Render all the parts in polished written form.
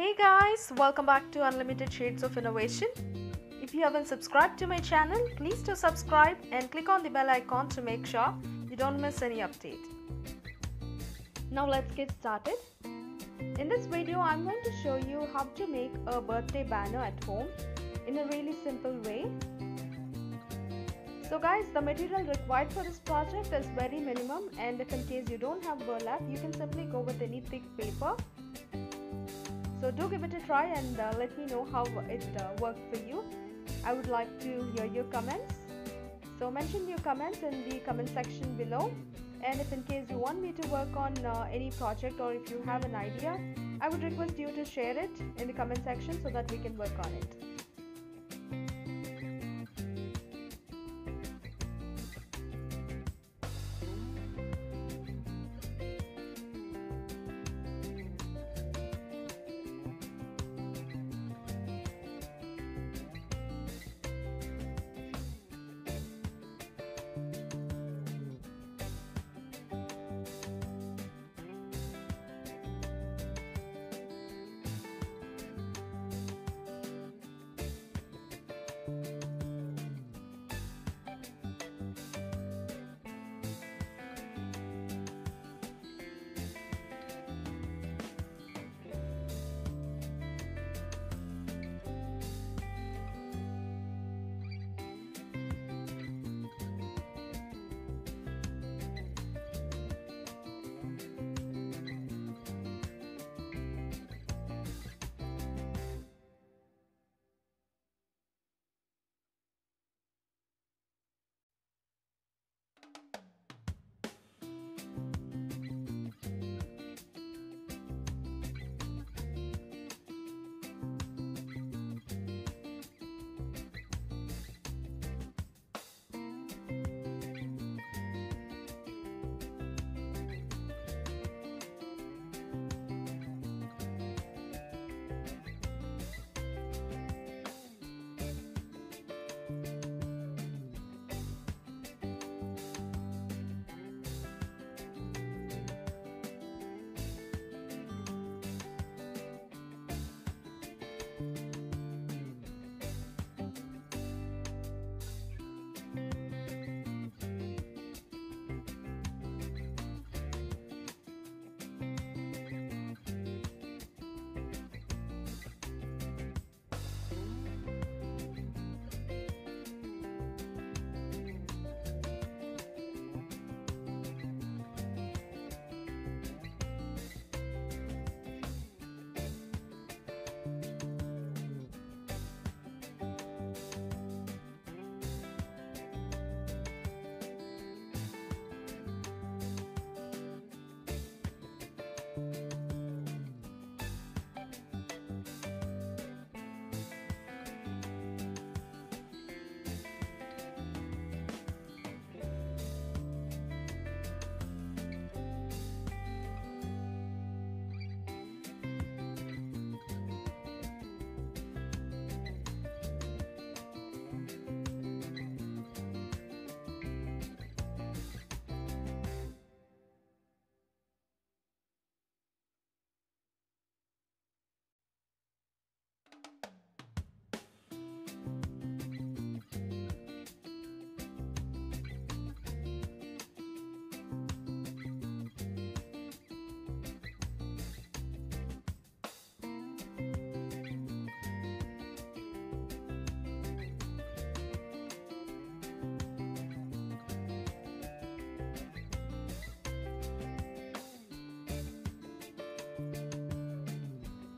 Hey guys, welcome back to Unlimited Shades of Innovation. If you haven't subscribed to my channel, please do subscribe and click on the bell icon to make sure you don't miss any update. Now let's get started. In this video, I'm going to show you how to make a birthday banner at home in a really simple way. So guys, the material required for this project is very minimum, and if in case you don't have burlap, you can simply go with any thick paper. So do give it a try and let me know how it worked for you. I would like to hear your comments. So mention your comments in the comment section below. And if in case you want me to work on any project, or if you have an idea, I would request you to share it in the comment section so that we can work on it.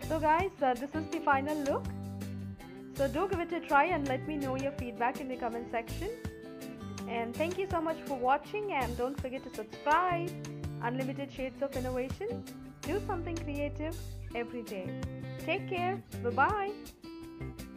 So guys, this is the final look. So do give it a try and let me know your feedback in the comment section. And thank you so much for watching, and don't forget to subscribe. Unlimited Shades of Innovation. Do something creative every day. Take care. Bye-bye.